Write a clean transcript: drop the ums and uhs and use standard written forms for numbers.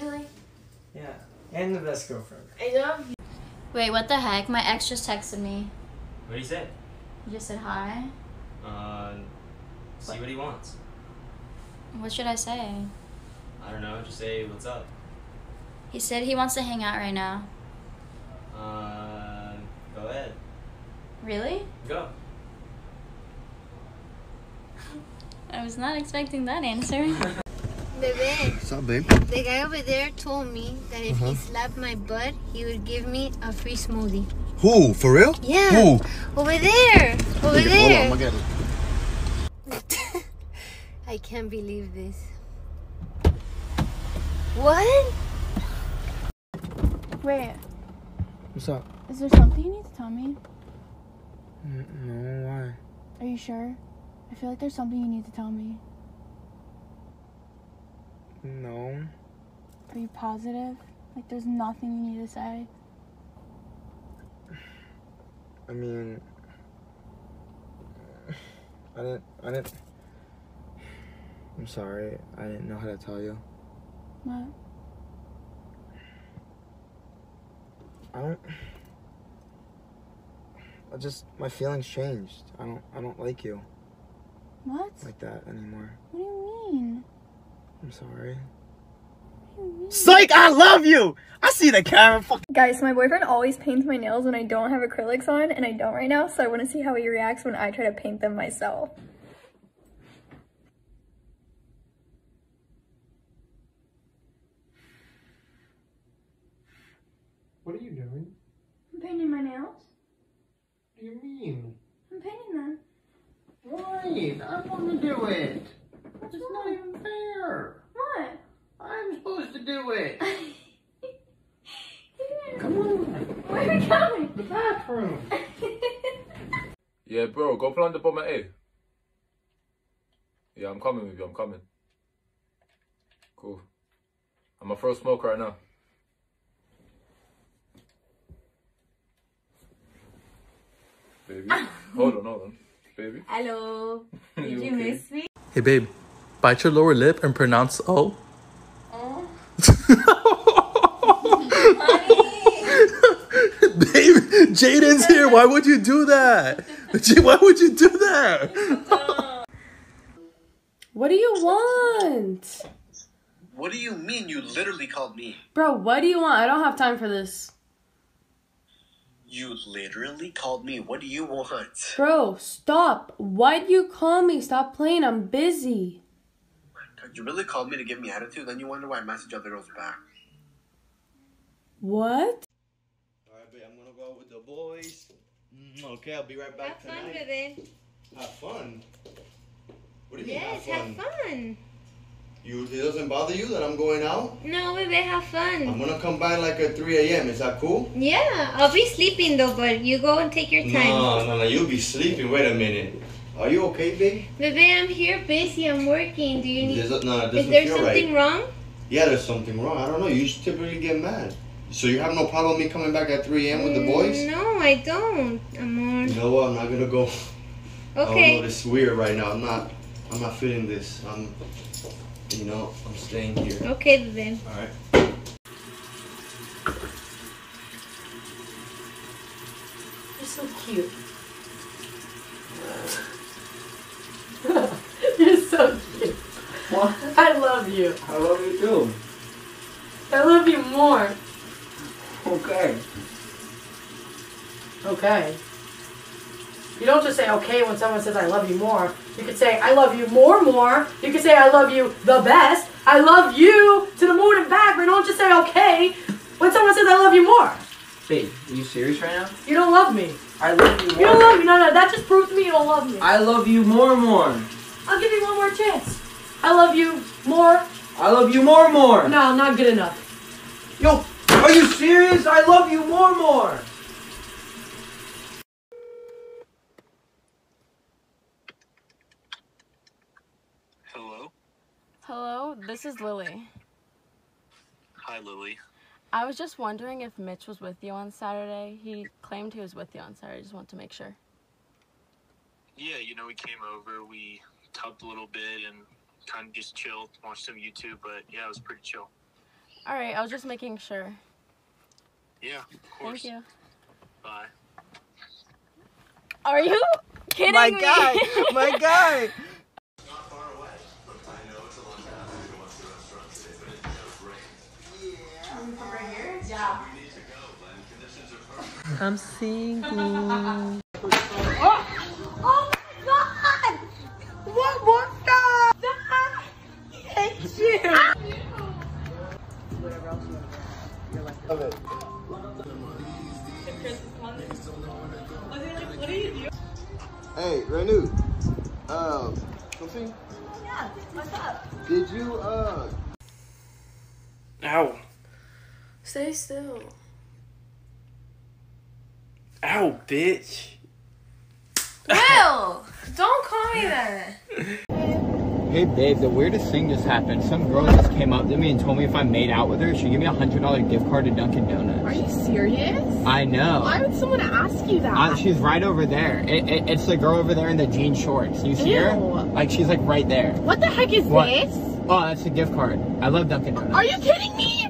Really? Yeah. And the best girlfriend. I love you. Wait, what the heck? My ex just texted me. What did he say? He just said hi. See what he wants. What should I say? I don't know. Just say, what's up? He said he wants to hang out right now. Go ahead. Really? Go. I was not expecting that answer. Bebe. What's up, babe? The guy over there told me that if he slapped my butt, he would give me a free smoothie. Who? For real? Yeah. Who? Over there. Over there. Hold on, I'm gonna get it. I can't believe this. What? Wait. What's up? Is there something you need to tell me? No, why? Are you sure? I feel like there's something you need to tell me. No. Are you positive? Like there's nothing you need to say? I mean... I didn't... I'm sorry. I didn't know how to tell you. What? My feelings changed. I don't like you. What? Like that anymore. What do you mean? I'm sorry. What do you mean? Psych, I love you! I see the camera. Guys, my boyfriend always paints my nails when I don't have acrylics on, and I don't right now, so I want to see how he reacts when I try to paint them myself. What are you doing? I'm painting my nails. What do you mean? I'm painting them. Wait, I want to do it. It's not even fair. What? I'm supposed to do it. Come on. Where are we going? The bathroom. Yeah, bro, go plan the bomb at A. Yeah, I'm coming with you, I'm coming. Cool. I'm a throw smoke right now. Baby, hold on. Baby. Hello. Did you miss me? Hey, babe. Bite your lower lip and pronounce O. Oh. Babe, Jaden's here. Why would you do that? Why would you do that? What do you want? What do you mean? You literally called me. Bro, what do you want? I don't have time for this. You literally called me. What do you want? Bro, stop. Why do you call me? Stop playing. I'm busy. You really called me to give me attitude? Then you wonder why I message other girls back. What? Alright, babe. I'm going to go out with the boys. Okay, I'll be right back tonight. Have fun, baby. Have fun? What do you mean, have fun? Yes, have fun. It doesn't bother you that I'm going out? No, baby, have fun. I'm gonna come by like at 3 a.m. Is that cool? Yeah, I'll be sleeping though, but you go and take your time. No, you'll be sleeping. Wait a minute. Are you okay, babe? Baby, I'm here busy. I'm working. Do you need... Is there something wrong? Yeah, there's something wrong. I don't know. You just typically get mad. So you have no problem with me coming back at 3 a.m. with the boys? No, I don't, amor. No, I'm not gonna go. Okay. I don't know. This is weird right now. I'm not feeling this. You know, I'm staying here. Okay, then. All right. You're so cute. You're so cute. What? I love you. I love you too. I love you more. Okay. Okay. You don't just say okay when someone says I love you more. You could say I love you more. You could say I love you the best. I love you to the moon and back, but don't just say okay when someone says I love you more. Babe, are you serious right now? You don't love me. I love you more. You don't love me. No, that just proves to me you don't love me. I love you more. I'll give you one more chance. I love you more. I love you more. No, not good enough. Yo, are you serious? I love you more. Hello, this is Lily. Hi, Lily. I was just wondering if Mitch was with you on Saturday. He claimed he was with you on Saturday. I just want to make sure. Yeah, we came over, we talked a little bit and kind of just chilled, watched some YouTube, but yeah, it was pretty chill. All right, I was just making sure. Yeah, of course. Thank you. Bye. Are you kidding me? My God. I'm singing. Oh, oh my God! One more time! Thank you! Whatever else you want to do. Okay. What are you doing? Hey, Renu. Come sing? Yeah, what's up? Did you, Ow. Stay still. Ow, bitch. Will! Don't call me that. Hey, babe, the weirdest thing just happened. Some girl just came up to me and told me if I made out with her, she'd give me $100 gift card to Dunkin' Donuts. Are you serious? I know. Why would someone ask you that? She's right over there. It's the girl over there in the jean shorts. You see her? Like, she's, like, right there. What the heck is this? Oh, that's a gift card. I love Dunkin' Donuts. Are you kidding me?